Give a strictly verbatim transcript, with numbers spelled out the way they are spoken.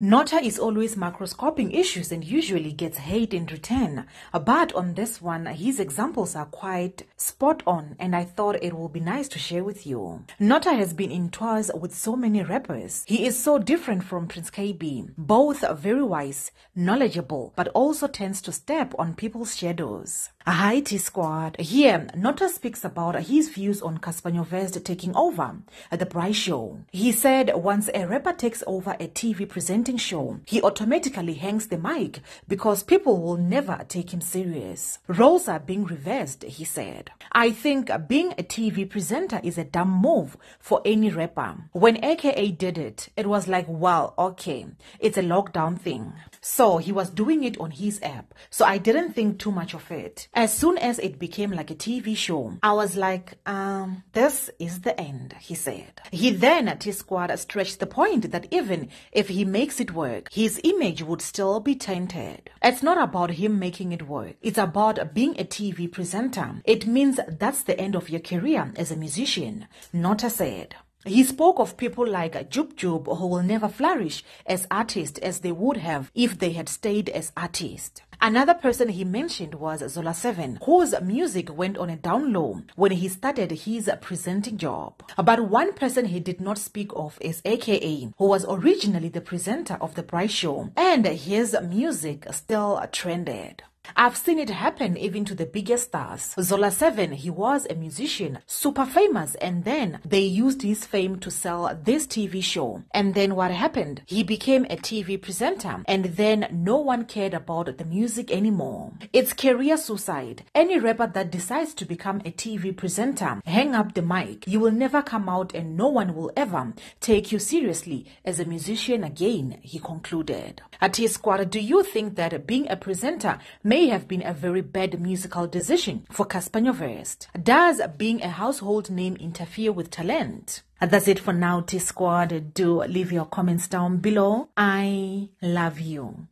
Nota is always macroscoping issues and usually gets hate in return, but on this one, his examples are quite spot on and I thought it would be nice to share with you. Nota has been in tours with so many rappers. He is so different from Prince K B. Both are very wise, knowledgeable, but also tends to step on people's shadows. Hi T Squad. Here, Nota speaks about his views on Cassper Nyovest taking over at the Price show. He said once a rapper takes over a T V presenting show, he automatically hangs the mic because people will never take him serious. Roles are being reversed, he said. I think being a T V presenter is a dumb move for any rapper. When A K A did it, it was like, wow, okay, it's a lockdown thing. So he was doing it on his app, so I didn't think too much of it. As soon as it became like a T V show, I was like, um, this is the end, he said. He then, T Squad, stretched the point that even if he makes it work, his image would still be tainted. It's not about him making it work. It's about being a T V presenter. It means that's the end of your career as a musician, Nota said. He spoke of people like Jub Jub who will never flourish as artists as they would have if they had stayed as artists. Another person he mentioned was Zola seven, whose music went on a down low when he started his presenting job. But one person he did not speak of is A K A, who was originally the presenter of the Price show, and his music still trended. I've seen it happen even to the biggest stars. Zola seven, he was a musician, super famous, and then they used his fame to sell this T V show. And then what happened? He became a T V presenter, and then no one cared about the music anymore. It's career suicide. Any rapper that decides to become a T V presenter, hang up the mic. You will never come out and no one will ever take you seriously as a musician again, he concluded. T-Squad, do you think that being a presenter may have been a very bad musical decision for Cassper Nyovest? Does being a household name interfere with talent? That's it for now, T Squad. Do leave your comments down below. I love you.